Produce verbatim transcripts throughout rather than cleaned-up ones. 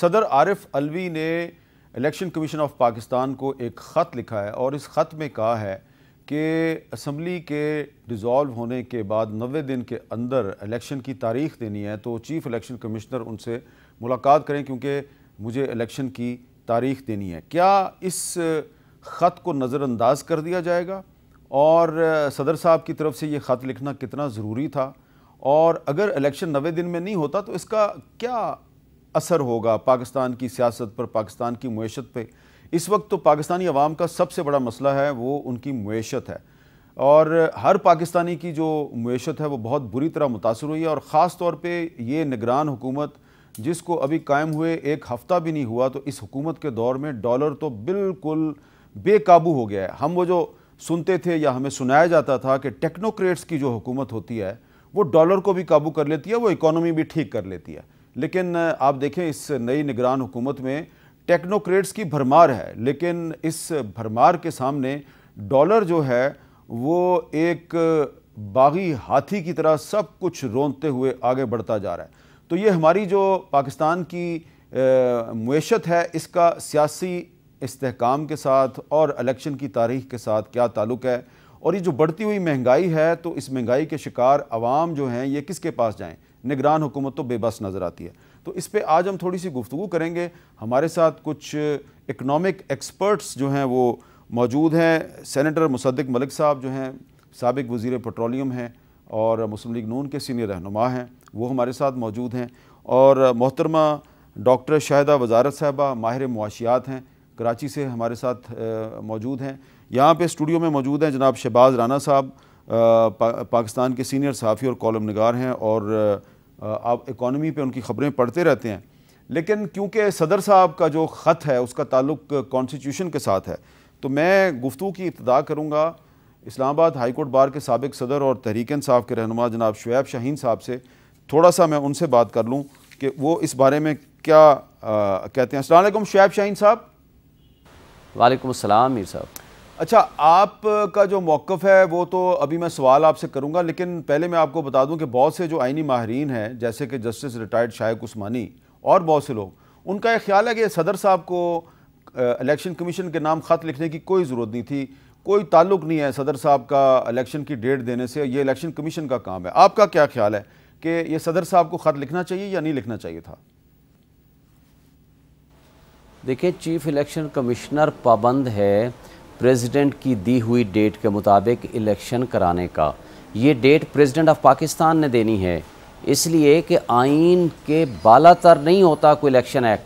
सदर आरिफ अल्वी ने election commission of Pakistan को एक ख़त लिखा है और इस ख़त में कहा है कि असम्बली के डिज़ोल्व होने के बाद नब्बे दिन के अंदर इलेक्शन की तारीख देनी है, तो चीफ़ इलेक्शन कमिश्नर उनसे मुलाकात करें क्योंकि मुझे इलेक्शन की तारीख देनी है। क्या इस ख़त को नज़रअंदाज कर दिया जाएगा और सदर साहब की तरफ से ये ख़त लिखना कितना ज़रूरी था, और अगर इलेक्शन नब्बे दिन में नहीं होता तो इसका क्या असर होगा पाकिस्तान की सियासत पर, पाकिस्तान की मुएशत पर? इस वक्त तो पाकिस्तानी अवाम का सबसे बड़ा मसला है वो उनकी मुएशत है, और हर पाकिस्तानी की जो मुएशत है वो बहुत बुरी तरह मुतासर हुई है। और ख़ास तौर पे ये निगरान हुकूमत जिसको अभी कायम हुए एक हफ़्ता भी नहीं हुआ, तो इस हुकूमत के दौर में डॉलर तो बिल्कुल बेकाबू हो गया है। हम वो जो सुनते थे या हमें सुनाया जाता था कि टेक्नोक्रेट्स की जो हुकूमत होती है वो डॉलर को भी काबू कर लेती है, वो इकोनॉमी भी ठीक कर लेती है, लेकिन आप देखें इस नई निगरान हुकूमत में टेक्नोक्रेट्स की भरमार है, लेकिन इस भरमार के सामने डॉलर जो है वो एक बागी हाथी की तरह सब कुछ रोंदते हुए आगे बढ़ता जा रहा है। तो ये हमारी जो पाकिस्तान की मुएशत है इसका सियासी इस्तेहकाम के साथ और इलेक्शन की तारीख के साथ क्या ताल्लुक़ है, और ये जो बढ़ती हुई महंगाई है तो इस महंगाई के शिकार आवाम जो हैं ये किसके पास जाएँ? निगरान हुकूमत तो बेबस नज़र आती है। तो इस पे आज हम थोड़ी सी गुफ्तगू करेंगे। हमारे साथ कुछ इकनॉमिक एक्सपर्ट्स जो हैं वो मौजूद हैं। सेनेटर मुसद्दिक मलिक साहब जो हैं साबिक वज़ीर पेट्रोलियम हैं और मुस्लिम लीग नून के सीनियर रहनुमा हैं, वो हमारे साथ मौजूद हैं, और मोहतरमा डॉक्टर शाहिदा वज़ारत साहबा माहिर मुआशियात हैं, कराची से हमारे साथ मौजूद हैं। यहाँ पे स्टूडियो में मौजूद हैं जनाब शहबाज राना साहब, पा, पाकिस्तान के सीनियर सहाफ़ी और कॉलम निगार हैं, और आप इकॉनमी पे उनकी ख़बरें पढ़ते रहते हैं, लेकिन क्योंकि सदर साहब का जो ख़त है उसका ताल्लुक़ कॉन्स्टिट्यूशन के साथ है, तो मैं गुफ्तगू की इब्तिदा करूँगा इस्लामाबाद हाई कोर्ट बार के साबिक़ सदर और तहरीक-ए-इंसाफ़ के रहनुमा जनाब शोएब शाहीन साहब से। थोड़ा सा मैं उनसे बात कर लूँ कि वो इस बारे में क्या आ, कहते हैं। अस्सलाम वालेकुम शोएब शाहीन साहब। वालेकुम अस्सलाम मीर साहब। अच्छा, आपका जो मौक़िफ़ है वो तो अभी मैं सवाल आपसे करूंगा, लेकिन पहले मैं आपको बता दूं कि बहुत से जो आइनी माहरीन हैं जैसे कि जस्टिस रिटायर्ड शायक उस्मानी और बहुत से लोग, उनका यह ख्याल है कि सदर साहब को इलेक्शन कमीशन के नाम ख़त लिखने की कोई ज़रूरत नहीं थी, कोई ताल्लुक़ नहीं है सदर साहब का इलेक्शन की डेट देने से, ये इलेक्शन कमीशन का काम है। आपका क्या ख्याल है कि ये सदर साहब को ख़त लिखना चाहिए या नहीं लिखना चाहिए था? देखिए, चीफ़ इलेक्शन कमिश्नर पाबंद है प्रेसिडेंट की दी हुई डेट के मुताबिक इलेक्शन कराने का। ये डेट प्रेसिडेंट ऑफ पाकिस्तान ने देनी है, इसलिए कि आइन के बालातर नहीं होता कोई इलेक्शन एक्ट,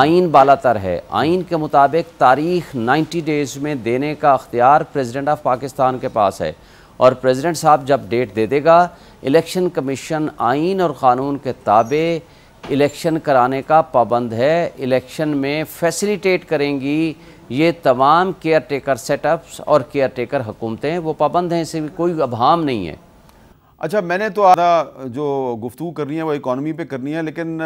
आइन बालातर है। आइन के मुताबिक तारीख नब्बे डेज में देने का अख्तियार प्रेसिडेंट ऑफ पाकिस्तान के पास है, और प्रेसिडेंट साहब जब डेट दे देगा इलेक्शन कमीशन आइन और क़ानून के ताबे इलेक्शन कराने का पाबंद है। इलेक्शन में फैसिलिटेट करेंगी ये तमाम केयर टेकर सेटअप्स और केयर टेकर हुकूमतें, वो पाबंद हैं, इससे भी कोई अभाम नहीं है। अच्छा, मैंने तो आधा जो गुफ्तगू करनी है वो इकॉनमी पे करनी है, लेकिन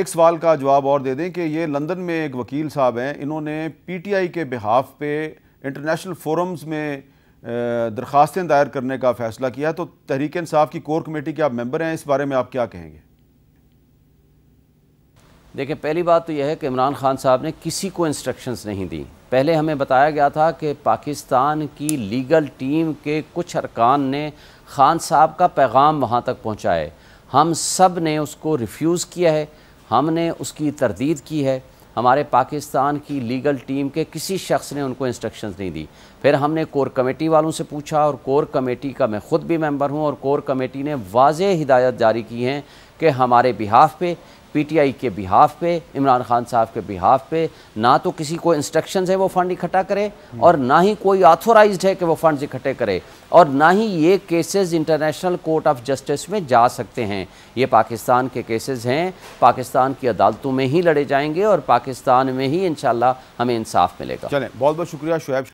एक सवाल का जवाब और दे दें कि ये लंदन में एक वकील साहब हैं, इन्होंने पीटीआई के बिहाफ पे इंटरनेशनल फोरम्स में दरख्वास्तें दायर करने का फ़ैसला किया, तो तहरीक इंसाफ़ की कोर कमेटी के आप मेम्बर हैं, इस बारे में आप क्या कहेंगे? देखिए, पहली बात तो यह है कि इमरान खान साहब ने किसी को इंस्ट्रक्शंस नहीं दी। पहले हमें बताया गया था कि पाकिस्तान की लीगल टीम के कुछ अरकान ने खान साहब का पैगाम वहाँ तक पहुँचाए, हम सब ने उसको रिफ्यूज़ किया है, हमने उसकी तरदीद की है। हमारे पाकिस्तान की लीगल टीम के किसी शख्स ने उनको इंस्ट्रक्शंस नहीं दी। फिर हमने कोर कमेटी वालों से पूछा, और कोर कमेटी का मैं ख़ुद भी मेंबर हूँ, और कोर कमेटी ने वाज़ेह हिदायत जारी की हैं कि हमारे बिहाफ़ पे, पीटीआई के बिहाफ़ पे, इमरान खान साहब के बिहाफ़ पे ना तो किसी को इंस्ट्रक्शन है वो फ़ंड इकट्ठा करे, और ना ही कोई ऑथोराइज्ड है कि वो फ़ंड इकट्ठे करे, और ना ही ये cases international court of justice में जा सकते हैं। ये पाकिस्तान के केसेस हैं, पाकिस्तान की अदालतों में ही लड़े जाएंगे और पाकिस्तान में ही इंशाल्लाह हमें इंसाफ मिलेगा। चलें, बहुत बहुत शुक्रिया शोएब।